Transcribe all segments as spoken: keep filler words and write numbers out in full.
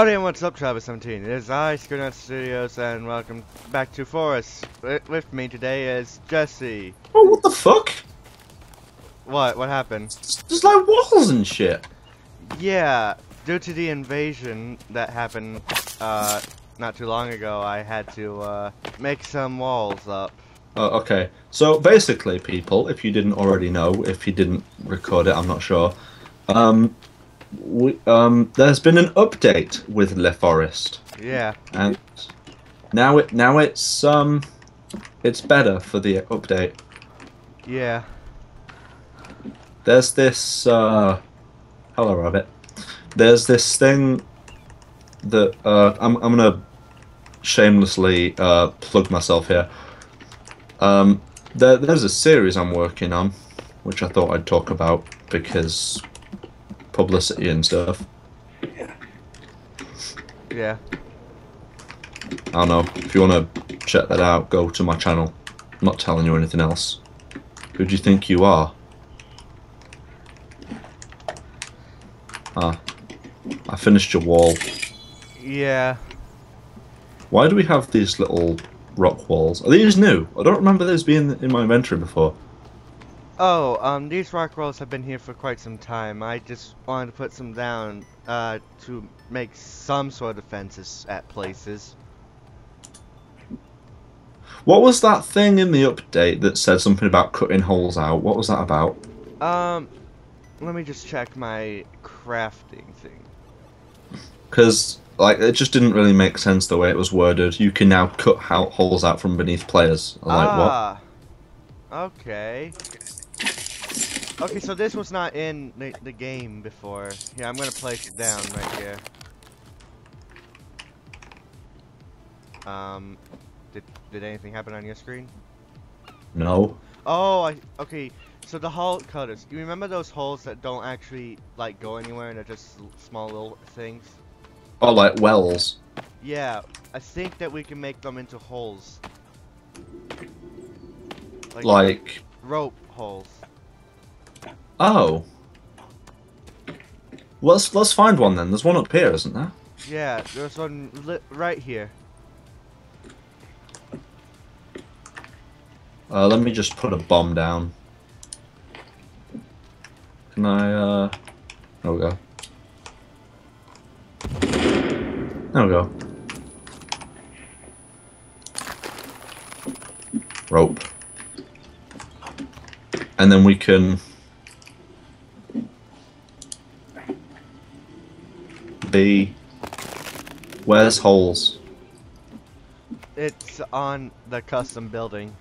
Howdy and what's up, Travis seventeen. It is I, Skoonaut Studios, and welcome back to Forest. With me today is Jesse. Oh, what the fuck? What? What happened? There's like walls and shit. Yeah, due to the invasion that happened uh, not too long ago, I had to uh, make some walls up. Oh, okay. So basically, people, if you didn't already know, if you didn't record it, I'm not sure. Um. We, um, there's been an update with Le Forest. Yeah. And now it now it's um it's better for the update. Yeah. There's this uh Hello Rabbit. There's this thing that uh I'm I'm gonna shamelessly uh plug myself here. Um there there's a series I'm working on, which I thought I'd talk about because publicity and stuff. Yeah. Yeah. I don't know. If you want to check that out, go to my channel. I'm not telling you anything else. Who do you think you are? Ah. I finished your wall. Yeah. Why do we have these little rock walls? Are these new? I don't remember those being in my inventory before. Oh, um, these rock rolls have been here for quite some time. I just wanted to put some down, uh, to make some sort of fences at places. What was that thing in the update that said something about cutting holes out? What was that about? Um, let me just check my crafting thing. Because, like, it just didn't really make sense the way it was worded. You can now cut out holes out from beneath players. I'm like, ah, what? Okay. Okay, so this was not in the, the game before. Here, I'm gonna place it down right here. Um, did did anything happen on your screen? No. Oh, I, okay. So the hole cutters. You remember those holes that don't actually like go anywhere and they're just small little things? Oh, like wells. Yeah, I think that we can make them into holes. Like, like... rope holes. Oh. Let's let's find one then. There's one up here, isn't there? Yeah, there's one lit right here. Uh, let me just put a bomb down. Can I? Uh... There we go. There we go. Rope. And then we can. B. Where's holes? It's on the custom building.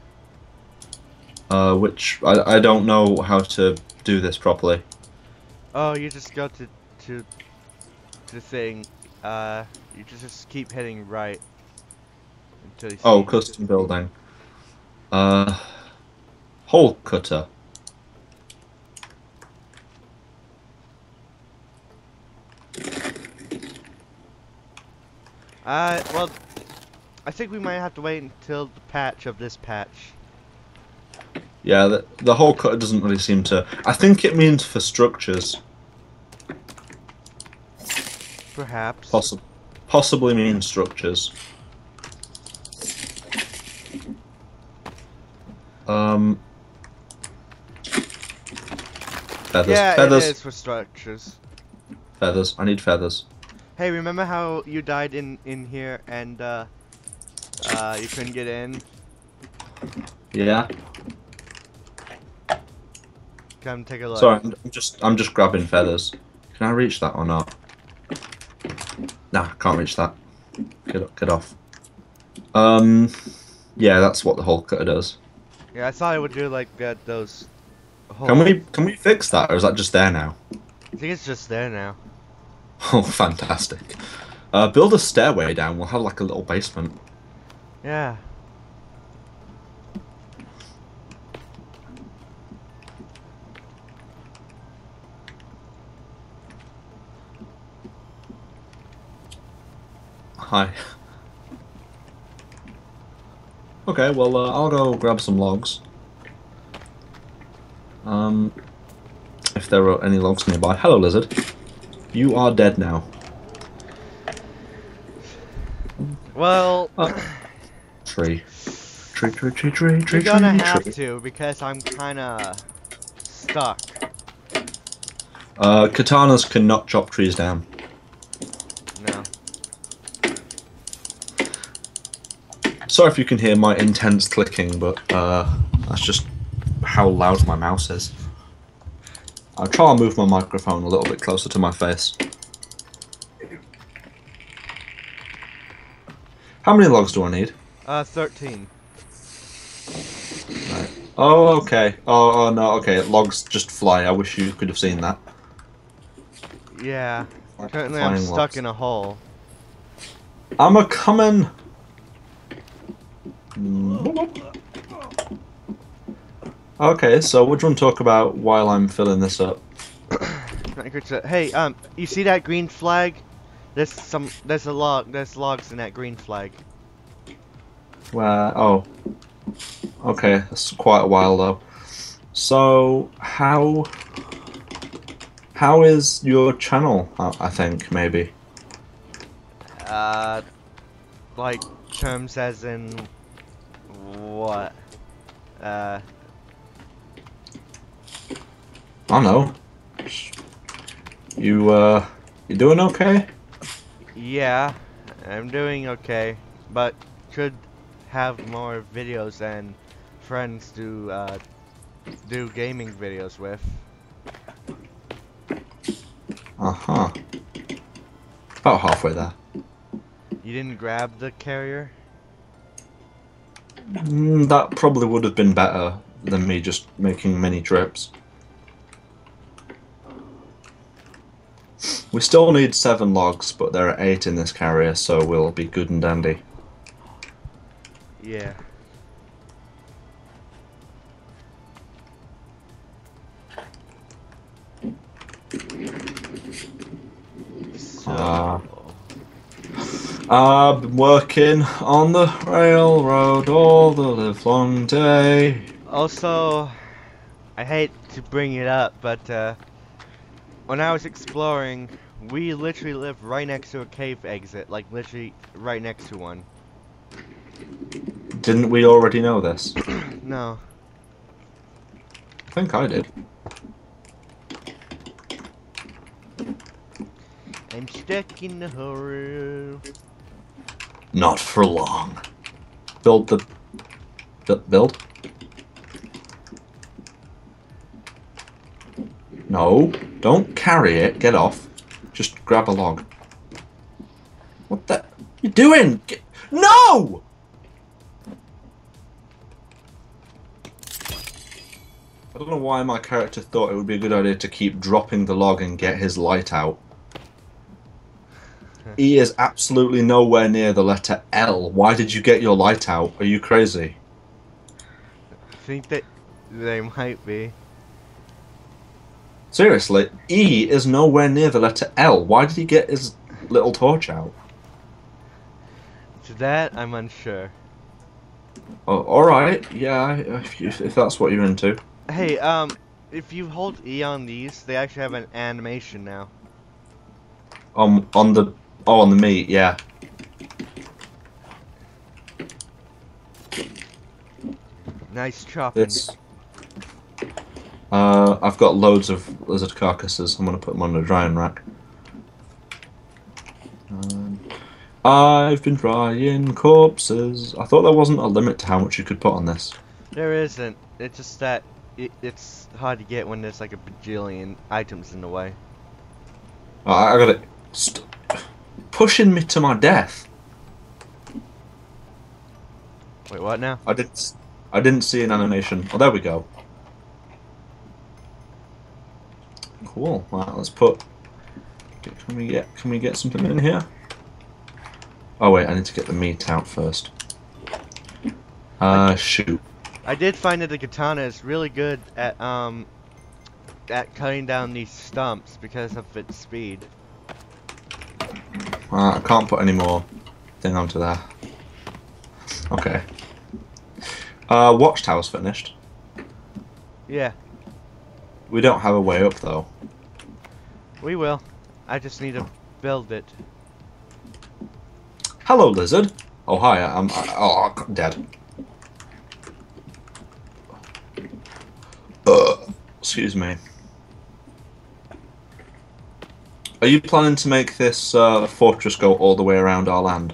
Uh, which I I don't know how to do this properly. Oh, you just go to to the thing. Uh, you just just keep hitting right until you see. Oh, custom building. Uh, hole cutter. Uh, well, I think we might have to wait until the patch of this patch. Yeah, the, the hole cutter doesn't really seem to... I think it means for structures. Perhaps. Possib possibly means structures. Um... Feathers. Yeah, feathers. It is for structures. Feathers. I need feathers. Hey, remember how you died in, in here and uh, uh, you couldn't get in? Yeah. Come take a look. Sorry, I'm just I'm just grabbing feathers. Can I reach that or not? Nah, can't reach that. Get get off. Um, yeah, that's what the hole cutter does. Yeah, I thought it would do like uh, those. Holes. Can we can we fix that, or is that just there now? I think it's just there now. Oh, fantastic. Uh, build a stairway down. We'll have like a little basement. Yeah. Hi. Okay, well, uh, I'll go grab some logs. Um, if there are any logs nearby. Hello, lizard. You are dead now. Well... Oh. Tree. Tree, tree, tree, tree, tree, You're gonna tree, have tree. to, because I'm kinda... stuck. Uh, katanas cannot chop trees down. No. Sorry if you can hear my intense clicking, but, uh, that's just how loud my mouse is. I'll try and move my microphone a little bit closer to my face. How many logs do I need? Uh, thirteen. Right. Oh, okay. Oh, oh, no, okay. Logs just fly. I wish you could have seen that. Yeah. Like, currently I'm stuck logs. in a hole. I'm a comin'. Okay, so what do you want to talk about while I'm filling this up? Hey, um, you see that green flag? There's some, there's a log, there's logs in that green flag. Well, oh. Okay, that's quite a while though. So, how... How is your channel, I think, maybe? Uh, like, terms as in... What? Uh... I don't know. You, uh, you doing okay? Yeah, I'm doing okay, but should have more videos and friends to, uh, do gaming videos with. Uh-huh. About halfway there. You didn't grab the carrier? Mm, that probably would have been better than me just making many trips. We still need seven logs, but there are eight in this carrier, so we'll be good and dandy. Yeah. So... Uh, I've been working on the railroad all the livelong day. Also, I hate to bring it up, but... Uh, when I was exploring, we literally live right next to a cave exit, like literally right next to one. Didn't we already know this? No. I think I did. I'm stuck in the hole. Not for long. Build the... the build? No. Don't carry it. Get off. Just grab a log. What the... You're doing? Get... No! I don't know why my character thought it would be a good idea to keep dropping the log and get his light out. He is absolutely nowhere near the letter L. Why did you get your light out? Are you crazy? I think that they might be. Seriously, E is nowhere near the letter L. Why did he get his little torch out? To that, I'm unsure. Oh, alright, yeah, if, you, if that's what you're into. Hey, um, if you hold E on these, they actually have an animation now. Um, on the... Oh, on the meat, yeah. Nice chopping. It's... Uh, I've got loads of lizard carcasses. I'm going to put them on the drying rack. Um, I've been drying corpses. I thought there wasn't a limit to how much you could put on this. There isn't. It's just that it, it's hard to get when there's like a bajillion items in the way. Oh, I got it. St- pushing me to my death. Wait, what now? I didn't, I didn't see an animation. Oh, there we go. Cool. Right, let's put. Can we get? Can we get something in here? Oh wait, I need to get the meat out first. Uh, shoot. I did find that the katana is really good at um at cutting down these stumps because of its speed. Uh, I can't put any more thing onto there. Okay. Uh, watchtower's finished. Yeah. We don't have a way up, though. We will. I just need to build it. Hello, lizard. Oh, hi, I'm... I, oh, I'm dead. Ugh. Excuse me. Are you planning to make this uh, fortress go all the way around our land?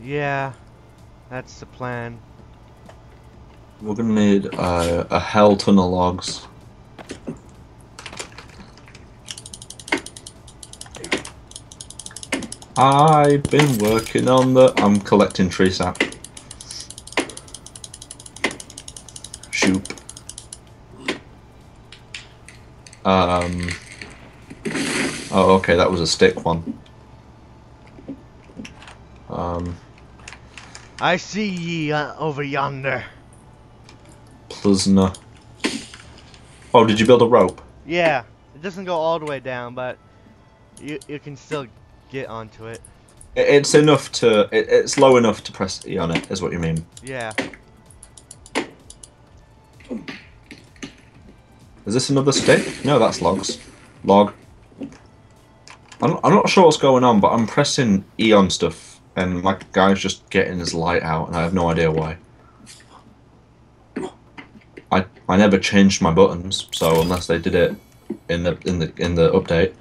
Yeah, that's the plan. We're gonna need uh, a hell ton of logs. I've been working on the... I'm collecting tree sap. Shoop. Um... Oh, okay, that was a stick one. Um... I see ye uh, over yonder. Plisner. Oh, did you build a rope? Yeah. It doesn't go all the way down, but... You, you can still... get onto it. It's enough to. It, it's low enough to press E on it, is what you mean. Yeah. Is this another stick? No, that's logs. Log. I'm, I'm not sure what's going on, but I'm pressing E on stuff, and my guy's just getting his light out, and I have no idea why. I I never changed my buttons, so unless they did it in the in the in the update.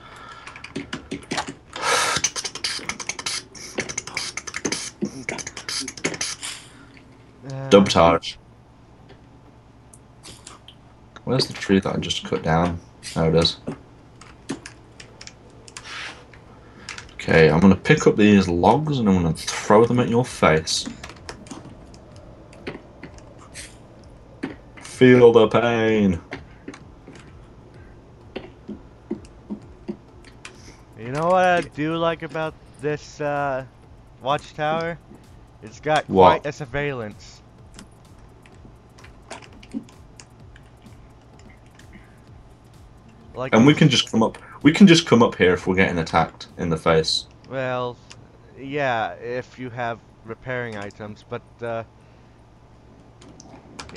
Sabotage. Where's the tree that I just cut down? There it is. Okay, I'm gonna pick up these logs and I'm gonna throw them at your face. Feel the pain. You know what I do like about this uh, watchtower? It's got what? Quite a surveillance. Like and we can just come up. We can just come up here if we're getting attacked in the face. Well, yeah, if you have repairing items, but uh,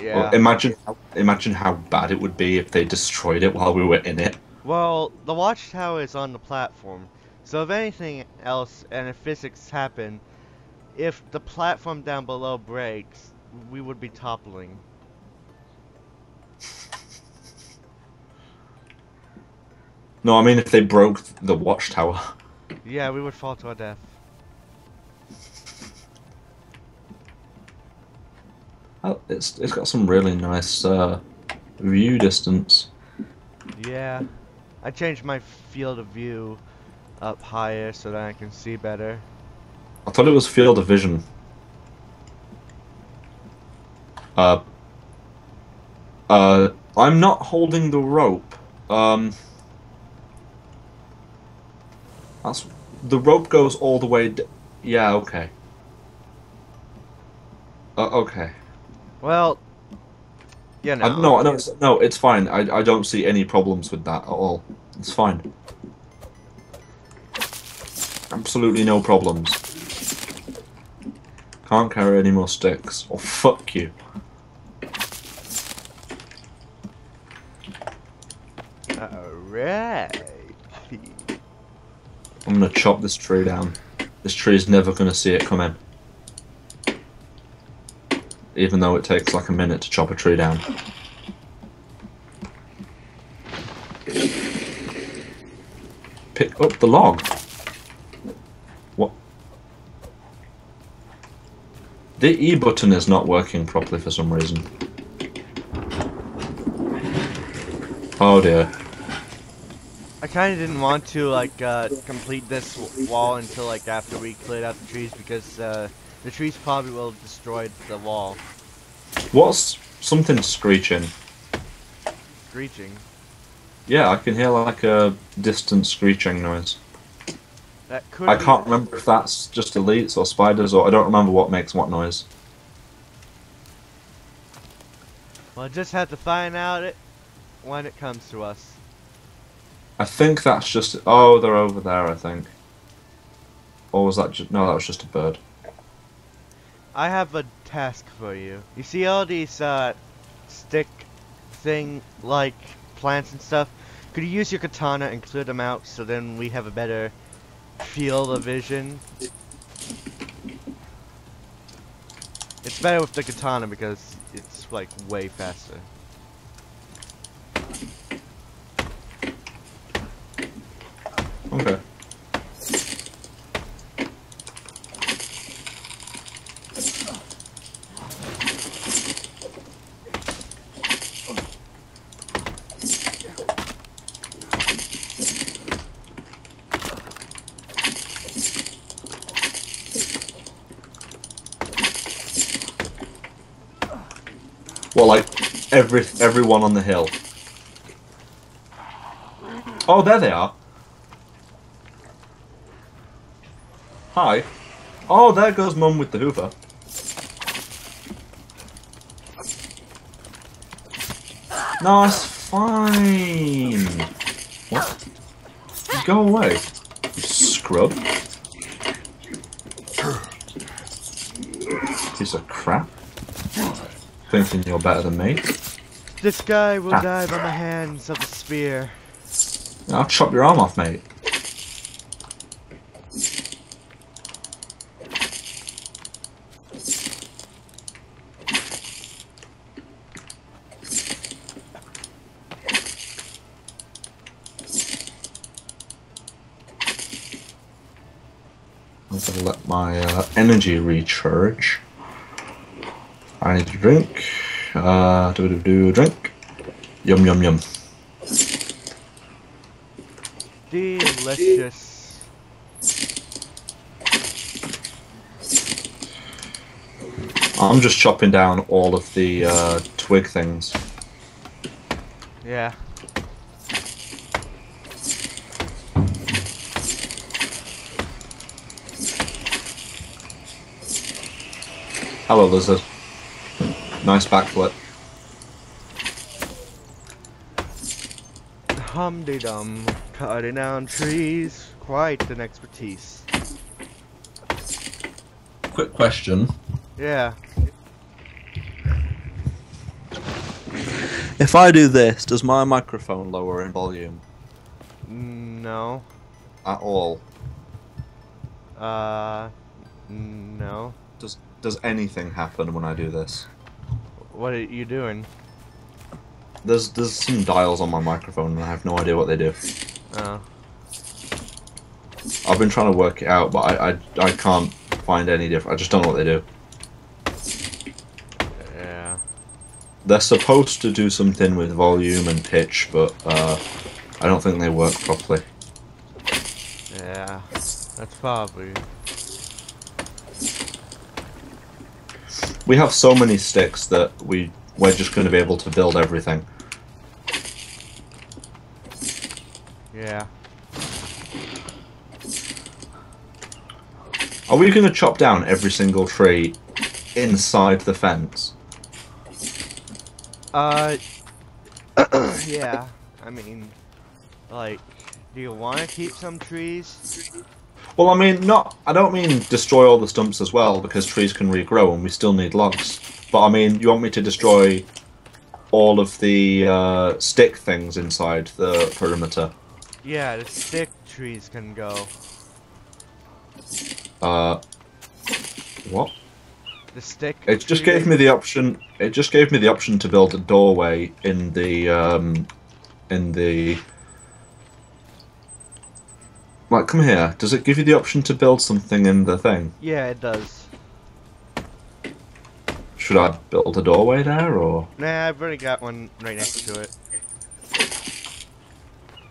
yeah. Well, imagine, imagine how bad it would be if they destroyed it while we were in it. Well, the watchtower is on the platform, so if anything else and if physics happen, if the platform down below breaks, we would be toppling. No, I mean if they broke the watchtower. Yeah, we would fall to our death. Oh, it's it's got some really nice uh, view distance. Yeah, I changed my field of view up higher so that I can see better. I thought it was field of vision. Uh. Uh, I'm not holding the rope. Um. That's, the rope goes all the way d yeah, okay. Uh, okay. Well, yeah, no. I, no, I don't, no, it's fine. I, I don't see any problems with that at all. It's fine. Absolutely no problems. Can't carry any more sticks. Oh, fuck you. Alright. I'm gonna chop this tree down. This tree's never gonna see it come in. Even though it takes like a minute to chop a tree down. Pick up the log. What? The E button is not working properly for some reason. Oh dear. I kind of didn't want to like uh, complete this w wall until like after we cleared out the trees because uh, the trees probably will have destroyed the wall. What's something screeching? Screeching? Yeah, I can hear like a distant screeching noise. That could I can't be... remember if that's just elites or spiders or I don't remember what makes what noise. Well, I just have to find out it when it comes to us. I think that's just... Oh, they're over there, I think. Or was that just... No, that was just a bird. I have a task for you. You see all these, uh... stick thing, like, plants and stuff? Could you use your katana and clear them out so then we have a better field of vision? It's better with the katana because it's like way faster. Okay. Well, like every everyone on the hill. Oh, there they are. Hi. Oh, there goes Mum with the Hoover. No, it's fine. What? Go away, you scrub. Piece of crap. Thinking you're better than me. This guy will ah. die by my hands of a spear. I'll chop your arm off, mate. I'm gonna let my uh, energy recharge. I need to drink. Uh, do do do drink. Yum yum yum. Delicious. I'm just chopping down all of the uh, twig things. Yeah. Hello, lizard. Nice backflip. Humdy dum, cutting down trees, quite an expertise. Quick question. Yeah. If I do this, does my microphone lower in volume? No. At all? Uh, no. Does, does anything happen when I do this? What are you doing? There's there's some dials on my microphone and I have no idea what they do. Oh. I've been trying to work it out, but I I, I can't find any different. I just don't know what they do. Yeah. They're supposed to do something with volume and pitch, but uh, I don't think they work properly. Yeah, that's probably. We have so many sticks that we, we're just going to be able to build everything. Yeah. Are we going to chop down every single tree inside the fence? Uh, yeah. I mean, like, do you want to keep some trees? Well, I mean, not. I don't mean destroy all the stumps as well, because trees can regrow and we still need logs. But I mean, you want me to destroy all of the uh, stick things inside the perimeter? Yeah, the stick trees can go. Uh, what? The stick. It just gave me the option. It just gave me the option to build a doorway in the um, in the. Like, come here. Does it give you the option to build something in the thing? Yeah, it does. Should I build a doorway there, or...? Nah, I've already got one right next to it.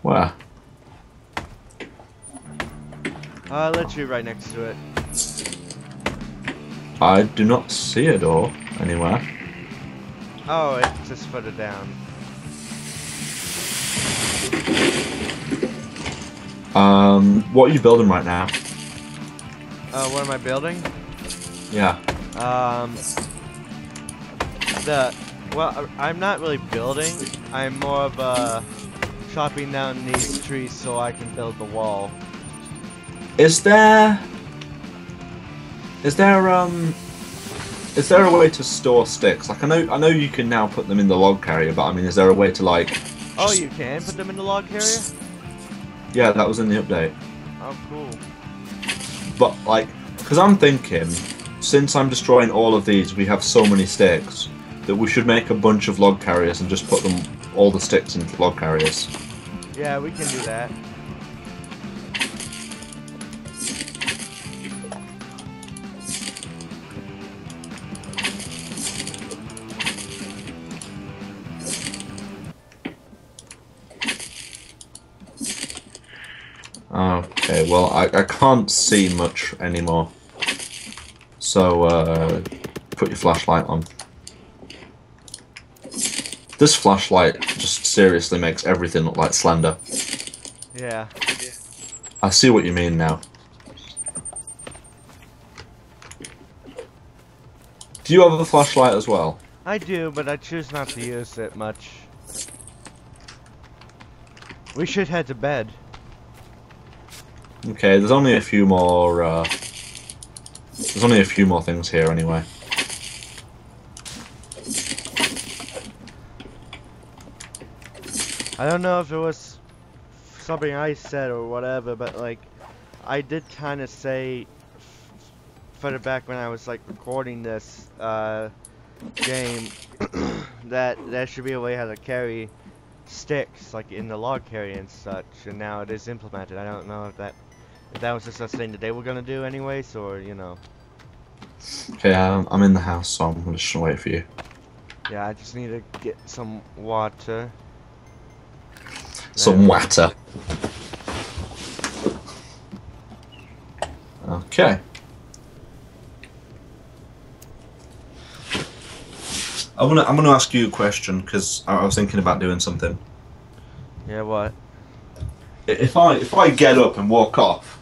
Where? Uh, literally right next to it. I do not see a door anywhere. Oh, it's just further down. Um, what are you building right now? Uh, what am I building? Yeah. Um, the, well, I'm not really building, I'm more of, uh, chopping down these trees so I can build the wall. Is there, is there, um, is there a way to store sticks? Like, I know, I know you can now put them in the log carrier, but I mean, is there a way to, like... Just... Oh, you can put them in the log carrier? Yeah, that was in the update. Oh, cool. But, like, because I'm thinking, Since I'm destroying all of these, we have so many stakes that we should make a bunch of log carriers and just put them all the sticks into log carriers. Yeah, we can do that. Okay, well, I, I can't see much anymore. So, uh, put your flashlight on. This flashlight just seriously makes everything look like Slender. Yeah. I see what you mean now. Do you have a flashlight as well? I do, but I choose not to use it much. We should head to bed. Okay, there's only a few more, uh, there's only a few more things here anyway. I don't know if it was something I said or whatever, but like, I did kind of say, further back when I was like recording this, uh, game, that there should be a way how to carry sticks, like in the log carry and such, and now it is implemented. I don't know if that If that was just a thing that they were gonna do anyways, or, you know. Okay, um, I'm in the house, so I'm just gonna wait for you. Yeah, I just need to get some water. Some water. Okay. I'm gonna, I'm gonna ask you a question, because I was thinking about doing something. Yeah, what? If I, if I get up and walk off,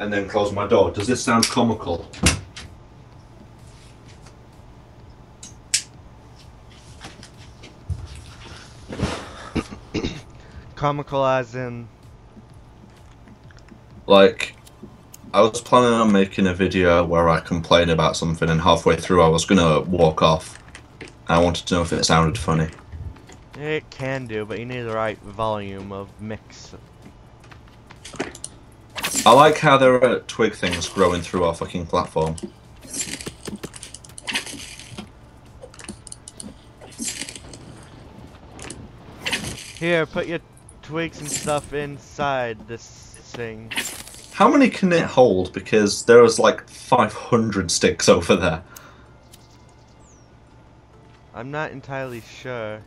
and then close my door, does this sound comical? Comical as in? Like, I was planning on making a video where I complain about something, and halfway through I was gonna walk off. I wanted to know if it sounded funny. It can do, but you need the right volume of mix. I like how there are twig things growing through our fucking platform. Here, put your twigs and stuff inside this thing. How many can it hold? Because there was like five hundred sticks over there. I'm not entirely sure.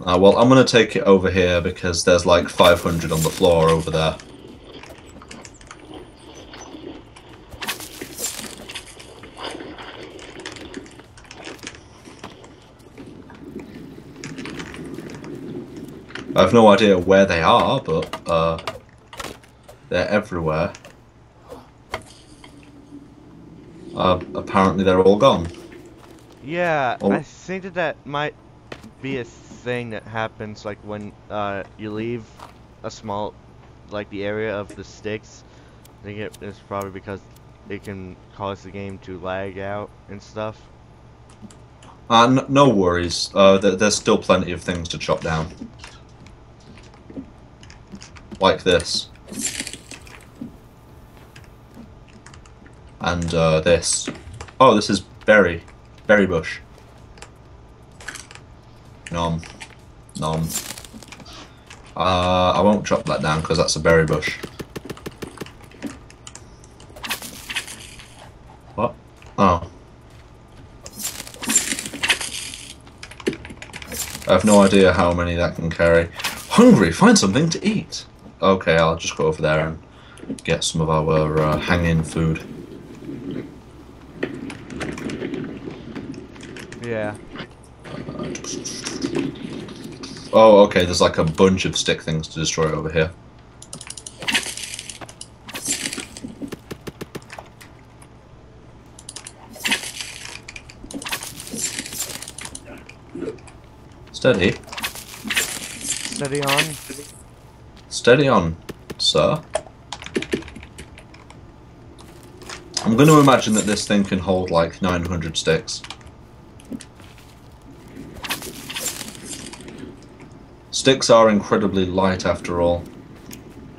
Uh, well, I'm gonna take it over here because there's like five hundred on the floor over there. I have no idea where they are, but uh, they're everywhere. Uh, apparently they're all gone. Yeah, all I think that that might be a thing that happens like when uh, you leave a small, like the area of the sticks. I think it is probably because it can cause the game to lag out and stuff. Uh, n no worries. Uh, th there's still plenty of things to chop down. Like this. And uh, this. Oh, this is berry. Berry bush. Nom. Nom. Uh, I won't chop that down because that's a berry bush. What? Oh. I have no idea how many that can carry. Hungry, find something to eat. Okay, I'll just go over there and get some of our uh, hanging food. Yeah. Oh, okay, there's like a bunch of stick things to destroy over here. Steady. Steady on. Steady on, sir. I'm going to imagine that this thing can hold like nine hundred sticks. Sticks are incredibly light after all.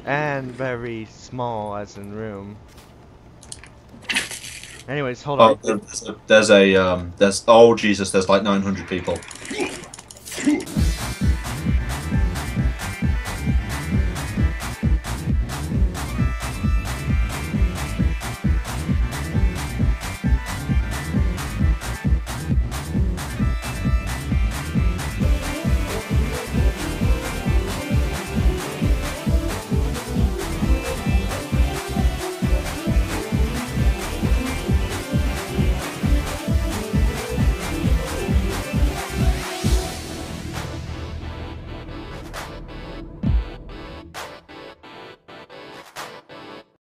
And very small as in room. Anyways, hold oh, on. There's a, there's a um, there's oh Jesus, there's like nine hundred people.